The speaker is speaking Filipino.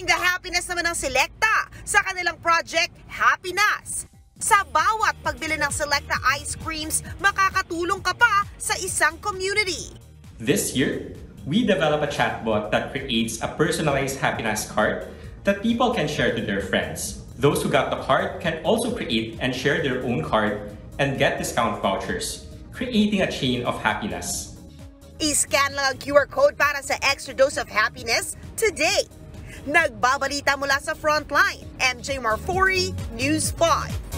Sharing the happiness naman ng Selecta sa kanilang project Happiness. Sa bawat pagbili ng Selecta ice creams, makakatulong ka pa sa isang community. This year, we develop a chatbot that creates a personalized happiness card that people can share to their friends. Those who got the card can also create and share their own card and get discount vouchers, creating a chain of happiness. I-scan lang ang QR code para sa extra dose of happiness today. Nagbabalita mula sa Frontline, MJ Marfori, News 5.